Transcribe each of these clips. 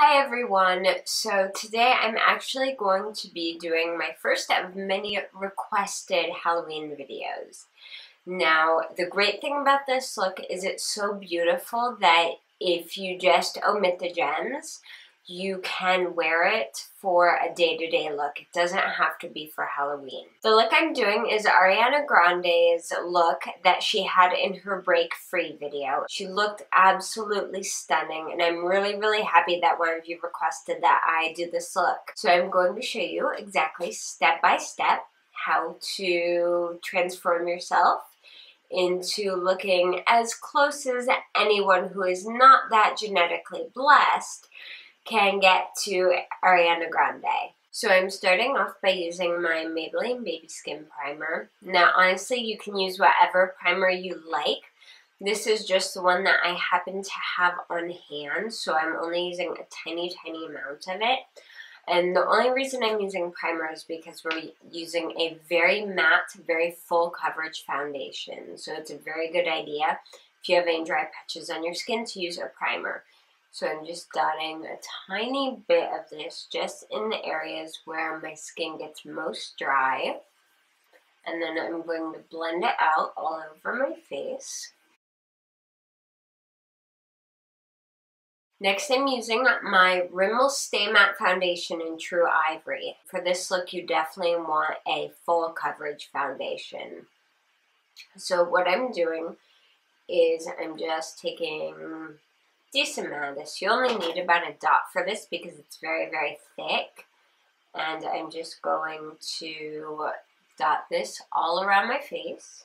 Hi everyone, so today I'm actually going to be doing my first of many requested Halloween videos. Now, the great thing about this look is it's so beautiful that if you just omit the gems, you can wear it for a day-to-day look. It doesn't have to be for Halloween. The look I'm doing is Ariana Grande's look that she had in her Break Free video. She looked absolutely stunning, and I'm really happy that one of you requested that I do this look. So I'm going to show you exactly step by step how to transform yourself into looking as close as anyone who is not that genetically blessed can get to Ariana Grande. So I'm starting off by using my Maybelline Baby Skin Primer. Now honestly, you can use whatever primer you like. This is just the one that I happen to have on hand, so I'm only using a tiny amount of it. And the only reason I'm using primer is because we're using a very matte, very full coverage foundation. So it's a very good idea if you have any dry patches on your skin to use a primer. So I'm just dotting a tiny bit of this just in the areas where my skin gets most dry. And then I'm going to blend it out all over my face. Next, I'm using my Rimmel Stay Matte Foundation in True Ivory. For this look, you definitely want a full coverage foundation. So what I'm doing is I'm just taking decent amount of this. You only need about a dot for this because it's very thick. And I'm just going to dot this all around my face.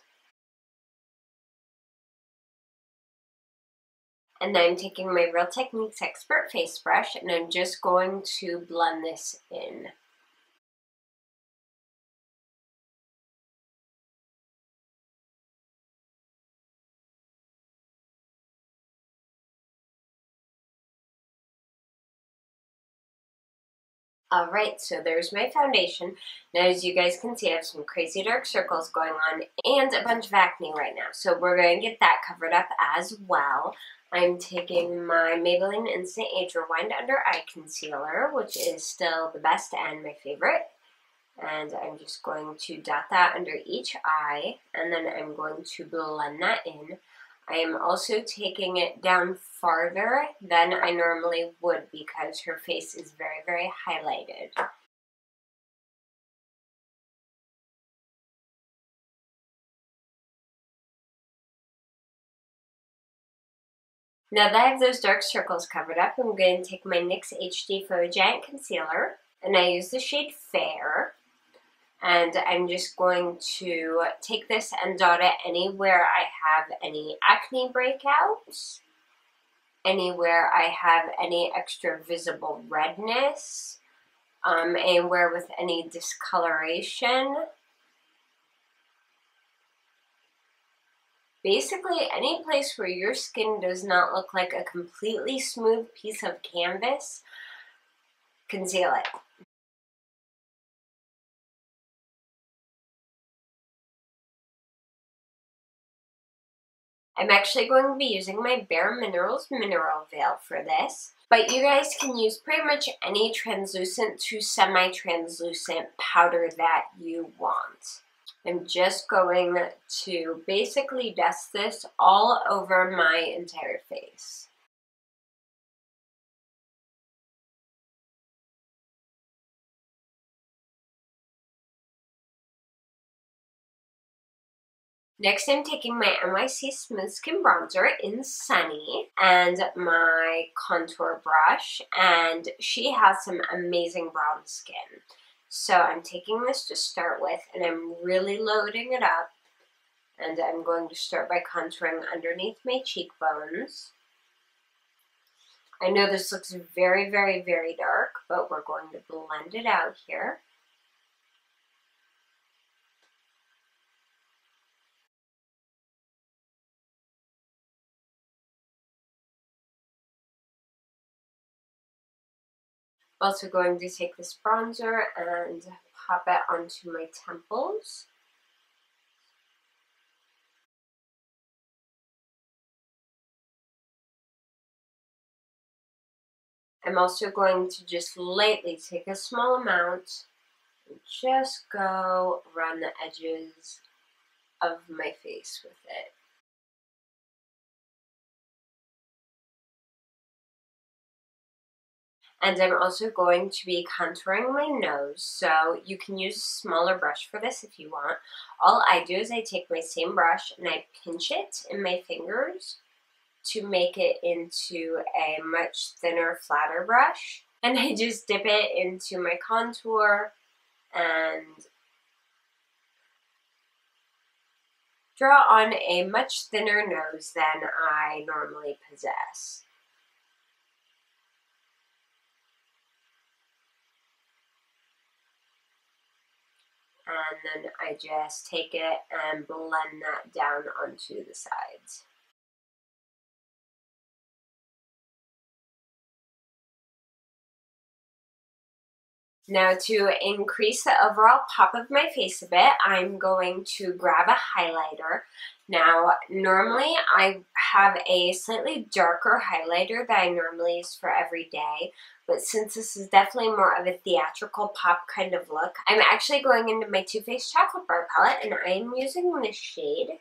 And I'm taking my Real Techniques Expert face brush and I'm just going to blend this in. Alright, so there's my foundation. Now as you guys can see, I have some crazy dark circles going on and a bunch of acne right now. So we're going to get that covered up as well. I'm taking my Maybelline Instant Age Rewind Under Eye Concealer, which is still the best and my favorite. And I'm just going to dot that under each eye, and then I'm going to blend that in. I am also taking it down farther than I normally would because her face is very highlighted. Now that I have those dark circles covered up, I'm going to take my NYX HD Photo Giant Concealer, and I use the shade Fair. And I'm just going to take this and dot it anywhere I have any acne breakouts, anywhere I have any extra visible redness, anywhere with any discoloration. Basically, any place where your skin does not look like a completely smooth piece of canvas, conceal it. I'm actually going to be using my Bare Minerals Mineral Veil for this, but you guys can use pretty much any translucent to semi-translucent powder that you want. I'm just going to basically dust this all over my entire face. Next, I'm taking my NYC Smooth Skin Bronzer in Sunny and my contour brush, and she has some amazing brown skin. So I'm taking this to start with, and I'm really loading it up, and I'm going to start by contouring underneath my cheekbones. I know this looks very dark, but we're going to blend it out here. Also going to take this bronzer and pop it onto my temples. I'm also going to just lightly take a small amount and just go around the edges of my face with it. And I'm also going to be contouring my nose, so you can use a smaller brush for this if you want. All I do is I take my same brush and I pinch it in my fingers to make it into a much thinner, flatter brush. And I just dip it into my contour and draw on a much thinner nose than I normally possess. And then I just take it and blend that down onto the sides. Now to increase the overall pop of my face a bit, I'm going to grab a highlighter. Now normally I have a slightly darker highlighter that I normally use for every day, but since this is definitely more of a theatrical pop kind of look, I'm actually going into my Too Faced Chocolate Bar palette and I'm using the shade,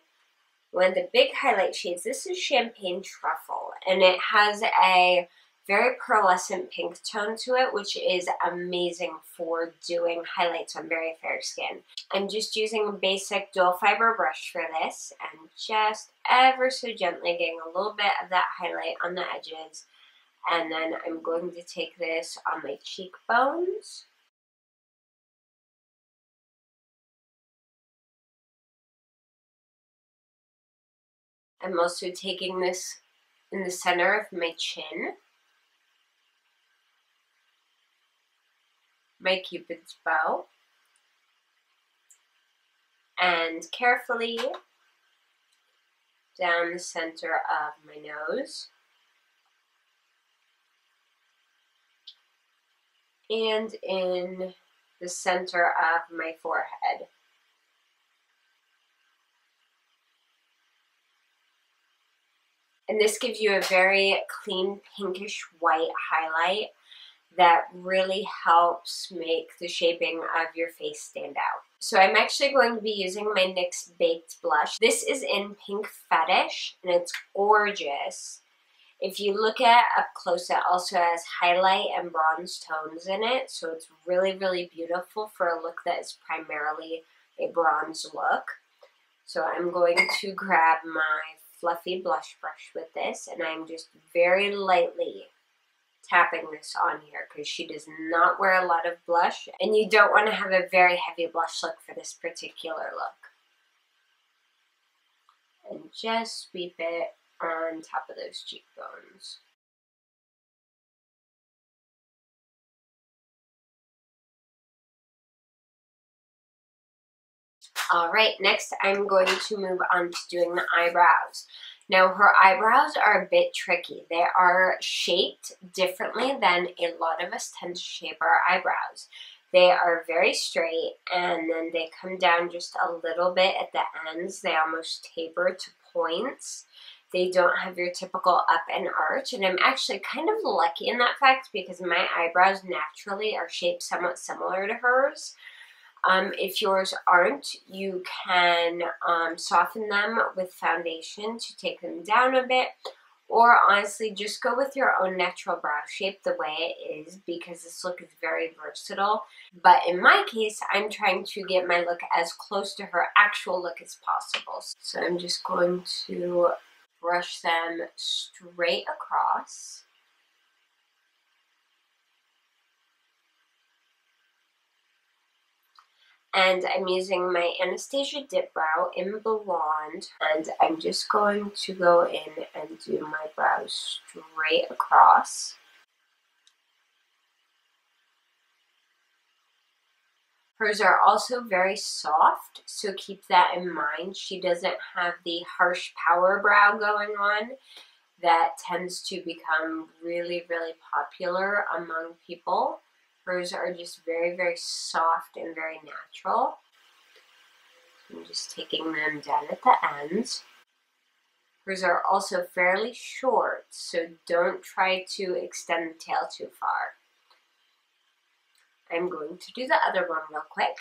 one of the big highlight shades. This is Champagne Truffle and it has a very pearlescent pink tone to it, which is amazing for doing highlights on very fair skin. I'm just using a basic dual fiber brush for this and just ever so gently getting a little bit of that highlight on the edges. And then I'm going to take this on my cheekbones. I'm also taking this in the center of my chin, my Cupid's bow, and carefully down the center of my nose and in the center of my forehead. And this gives you a very clean pinkish white highlight that really helps make the shaping of your face stand out. So I'm actually going to be using my NYX Baked Blush. This is in Pink Fetish and it's gorgeous. If you look at it up close, it also has highlight and bronze tones in it, so it's really, really beautiful for a look that is primarily a bronze look. So I'm going to grab my fluffy blush brush with this and I'm just very lightly tapping this on here because she does not wear a lot of blush and you don't want to have a very heavy blush look for this particular look. And just sweep it on top of those cheekbones. Alright, next I'm going to move on to doing the eyebrows. Now her eyebrows are a bit tricky. They are shaped differently than a lot of us tend to shape our eyebrows. They are very straight and then they come down just a little bit at the ends. They almost taper to points. They don't have your typical up and arch, and I'm actually kind of lucky in that fact because my eyebrows naturally are shaped somewhat similar to hers. If yours aren't, you can soften them with foundation to take them down a bit, or honestly just go with your own natural brow shape the way it is because this look is very versatile. But in my case, I'm trying to get my look as close to her actual look as possible. So I'm just going to brush them straight across. And I'm using my Anastasia Dip Brow in Blonde. And I'm just going to go in and do my brows straight across. Hers are also very soft, so keep that in mind. She doesn't have the harsh power brow going on that tends to become really, really popular among people. Hers are just very, very soft and very natural. I'm just taking them down at the ends. Hers are also fairly short, so don't try to extend the tail too far. I'm going to do the other one real quick.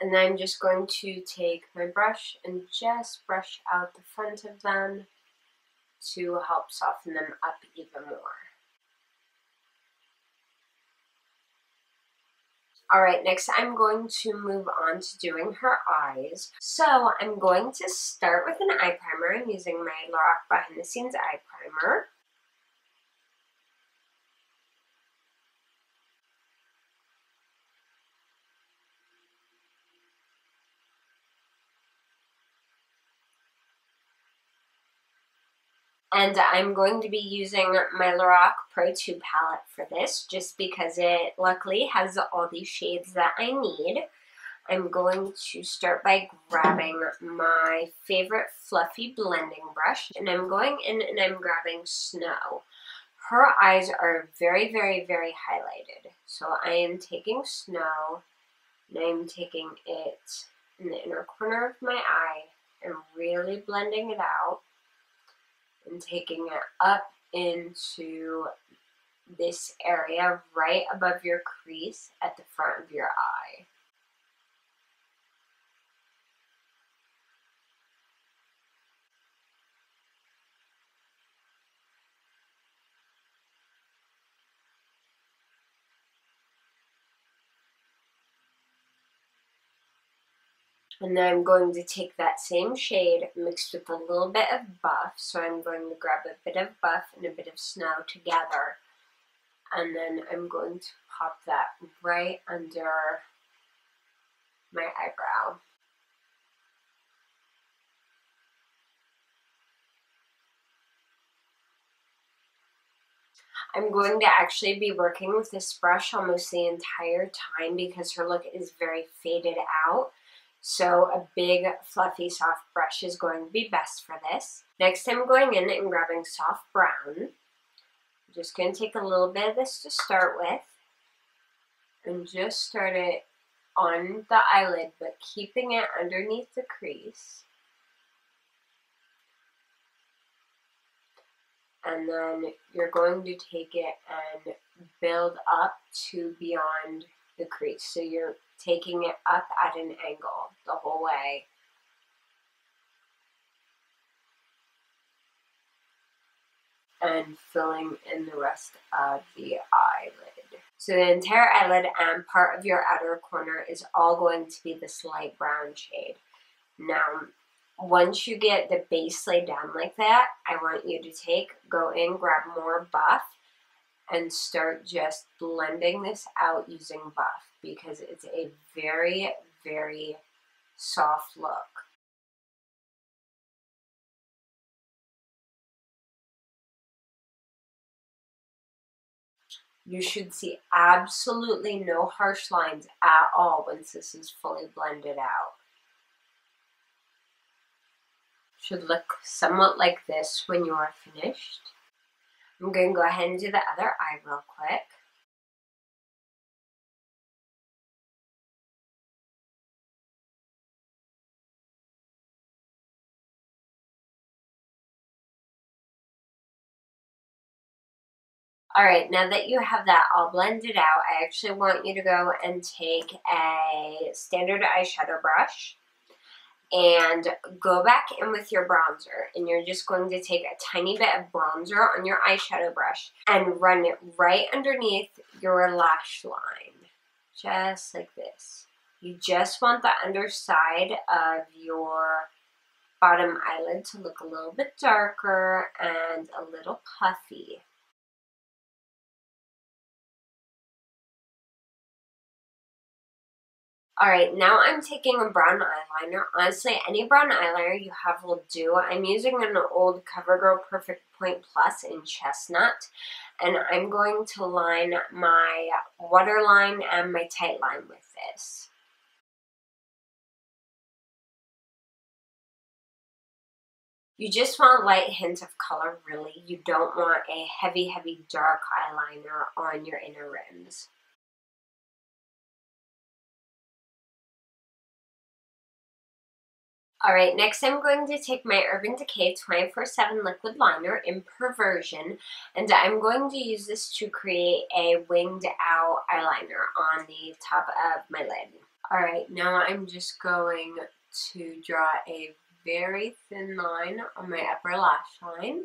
And I'm just going to take my brush and just brush out the front of them to help soften them up even more. Alright, next I'm going to move on to doing her eyes. So I'm going to start with an eye primer. I'm using my Lorac Behind the Scenes eye primer. And I'm going to be using my Lorac Pro 2 palette for this, just because it luckily has all these shades that I need. I'm going to start by grabbing my favorite fluffy blending brush, and I'm going in and I'm grabbing Snow. Her eyes are very, very, very highlighted. So I am taking Snow, and I'm taking it in the inner corner of my eye and really blending it out. And taking it up into this area right above your crease at the front of your eye. And then I'm going to take that same shade mixed with a little bit of buff. So I'm going to grab a bit of buff and a bit of Snow together. And then I'm going to pop that right under my eyebrow. I'm going to actually be working with this brush almost the entire time because her look is very faded out. So a big, fluffy, soft brush is going to be best for this. Next, I'm going in and grabbing Soft Brown. I'm just going to take a little bit of this to start with. And just start it on the eyelid, but keeping it underneath the crease. And then you're going to take it and build up to beyond the crease. So you're taking it up at an angle the whole way. And filling in the rest of the eyelid. So the entire eyelid and part of your outer corner is all going to be this light brown shade. Now, once you get the base laid down like that, I want you to go in, grab more buff, and start just blending this out using buff because it's a very, very soft look. You should see absolutely no harsh lines at all once this is fully blended out. Should look somewhat like this when you are finished. I'm going to go ahead and do the other eye real quick. Alright, now that you have that all blended out, I actually want you to go and take a standard eyeshadow brush and go back in with your bronzer, and you're just going to take a tiny bit of bronzer on your eyeshadow brush and run it right underneath your lash line, just like this. You just want the underside of your bottom eyelid to look a little bit darker and a little puffy. Alright, now I'm taking a brown eyeliner. Honestly, any brown eyeliner you have will do. I'm using an old CoverGirl Perfect Point Plus in Chestnut, and I'm going to line my waterline and my tight line with this. You just want a light hint of color, really. You don't want a heavy, heavy dark eyeliner on your inner rims. Alright, next I'm going to take my Urban Decay 24/7 Liquid Liner in Perversion, and I'm going to use this to create a winged owl eyeliner on the top of my lid. Alright, now I'm just going to draw a very thin line on my upper lash line.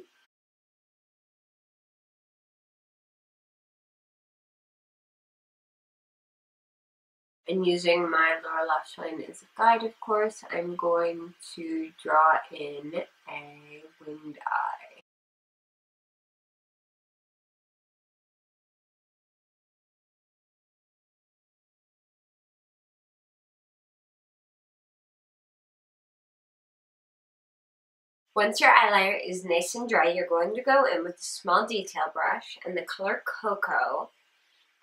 And using my lower lash line as a guide, of course, I'm going to draw in a winged eye. Once your eyeliner is nice and dry, you're going to go in with a small detail brush and the color Cocoa,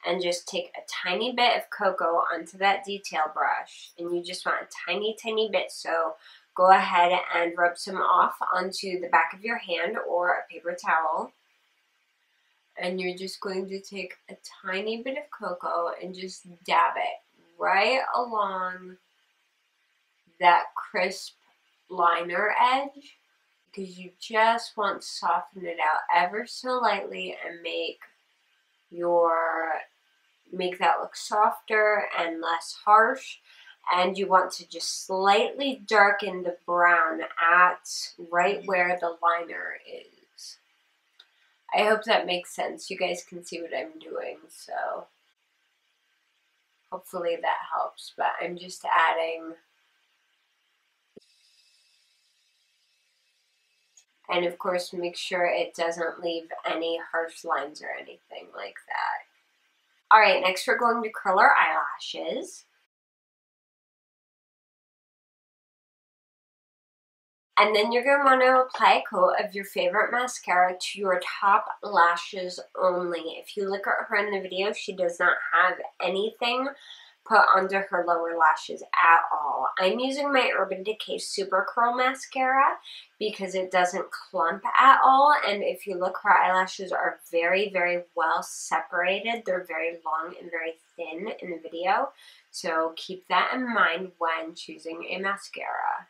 and just take a tiny bit of cocoa onto that detail brush, and you just want a tiny, tiny bit, so go ahead and rub some off onto the back of your hand or a paper towel. And you're just going to take a tiny bit of cocoa and just dab it right along that crisp liner edge, because you just want to soften it out ever so lightly and make that look softer and less harsh, and you want to just slightly darken the brown right where the liner is. I hope that makes sense. You guys can see what I'm doing, so hopefully that helps, but I'm just adding. And of course, make sure it doesn't leave any harsh lines or anything like that. Alright, next we're going to curl our eyelashes. And then you're going to want to apply a coat of your favorite mascara to your top lashes only. If you look at her in the video, she does not have anything put onto her lower lashes at all. I'm using my Urban Decay Super Curl Mascara because it doesn't clump at all, and if you look, her eyelashes are very, very well separated. They're very long and very thin in the video, so keep that in mind when choosing a mascara.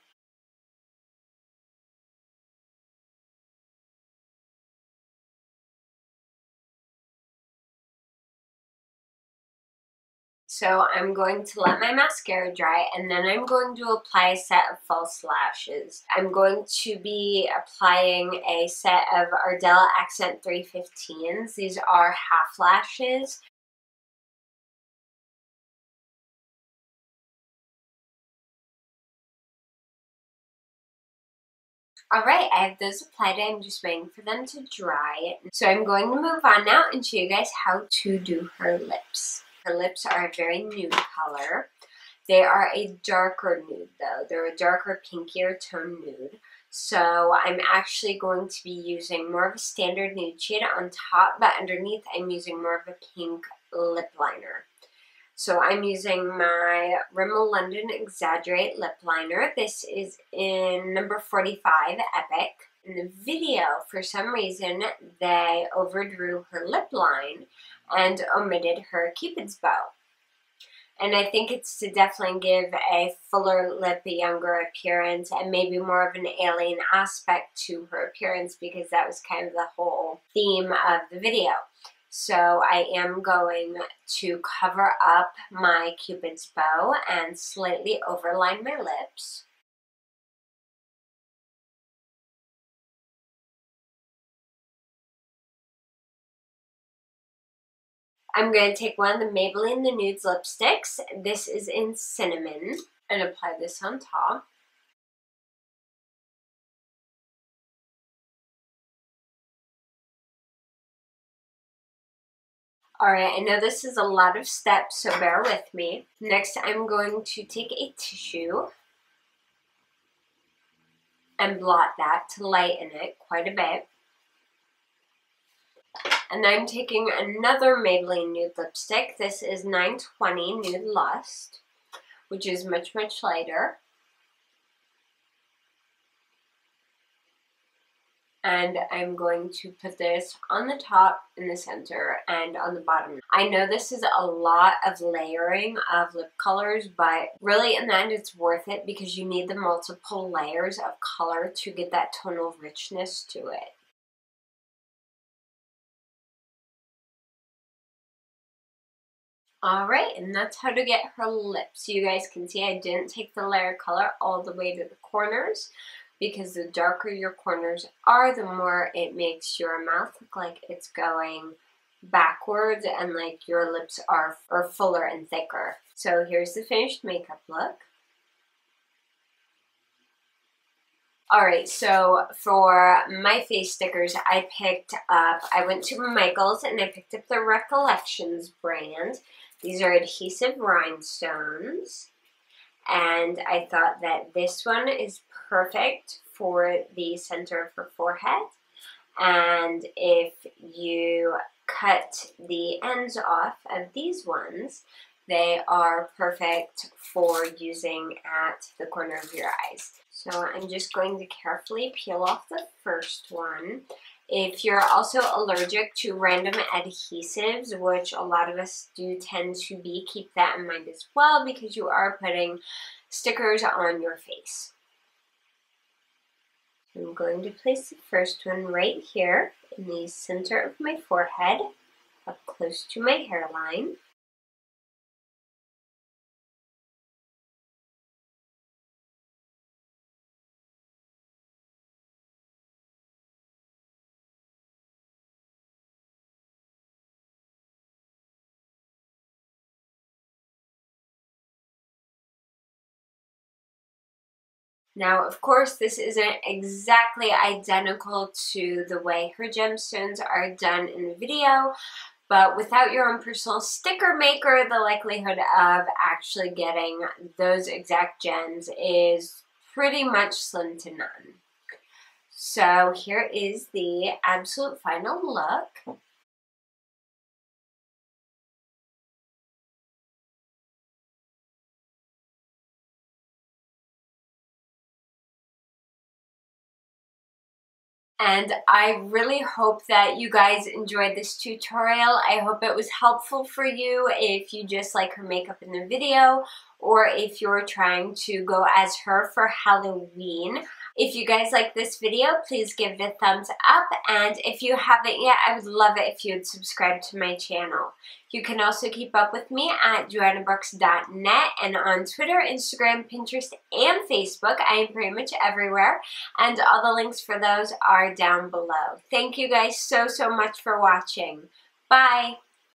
So I'm going to let my mascara dry, and then I'm going to apply a set of false lashes. I'm going to be applying a set of Ardell Accent 315s. These are half lashes. Alright, I have those applied. I'm just waiting for them to dry. So I'm going to move on now and show you guys how to do her lips. Her lips are a very nude color. They are a darker nude though. They're a darker, pinkier tone nude. So I'm actually going to be using more of a standard nude shade on top, but underneath I'm using more of a pink lip liner. So I'm using my Rimmel London Exaggerate Lip Liner. This is in number 45, Epic. In the video, for some reason, they overdrew her lip line and omitted her Cupid's bow. And I think it's to definitely give a fuller lip, a younger appearance, and maybe more of an alien aspect to her appearance, because that was kind of the whole theme of the video. So I am going to cover up my Cupid's bow and slightly overline my lips. I'm going to take one of the Maybelline The Nudes lipsticks. This is in Cinnamon, and apply this on top. Alright, I know this is a lot of steps, so bear with me. Next, I'm going to take a tissue and blot that to lighten it quite a bit. And I'm taking another Maybelline Nude lipstick. This is 920 Nude Lust, which is much, much lighter. and I'm going to put this on the top, in the center, and on the bottom. I know this is a lot of layering of lip colors, but really in the end it's worth it because you need the multiple layers of color to get that tonal richness to it. Alright, and that's how to get her lips. You guys can see I didn't take the layer color all the way to the corners, because the darker your corners are, the more it makes your mouth look like it's going backwards and like your lips are fuller and thicker. So here's the finished makeup look. Alright, so for my face stickers, I went to Michael's and I picked up the Recollections brand. These are adhesive rhinestones, and I thought that this one is perfect for the center of her forehead. And if you cut the ends off of these ones, they are perfect for using at the corner of your eyes. So I'm just going to carefully peel off the first one. If you're also allergic to random adhesives, which a lot of us do tend to be, keep that in mind as well, because you are putting stickers on your face. I'm going to place the first one right here in the center of my forehead, up close to my hairline. Now, of course, this isn't exactly identical to the way her gemstones are done in the video, but without your own personal sticker maker, the likelihood of actually getting those exact gems is pretty much slim to none. So here is the absolute final look. And I really hope that you guys enjoyed this tutorial. I hope it was helpful for you if you just like her makeup in the video, or if you're trying to go as her for Halloween. If you guys like this video, please give it a thumbs up, and if you haven't yet, I would love it if you would subscribe to my channel. You can also keep up with me at joannabrooks.net, and on Twitter, Instagram, Pinterest, and Facebook. I am pretty much everywhere, and all the links for those are down below. Thank you guys so, so much for watching. Bye!